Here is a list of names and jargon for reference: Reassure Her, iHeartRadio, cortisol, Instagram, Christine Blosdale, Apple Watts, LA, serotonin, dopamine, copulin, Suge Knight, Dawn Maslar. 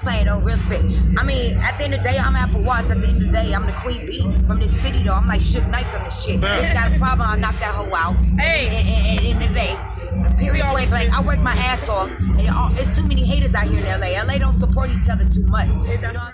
Playing no respect. I mean, at the end of the day, I'm Apple Watts. At the end of the day, I'm the Queen Bee from this city, though. I'm like Suge Knight from this shit. Bitch got a problem, I'll knock that hoe out. Hey. At the end of the day. Period blank, like I work my ass off, and it's too many haters out here in LA. LA don't support each other too much.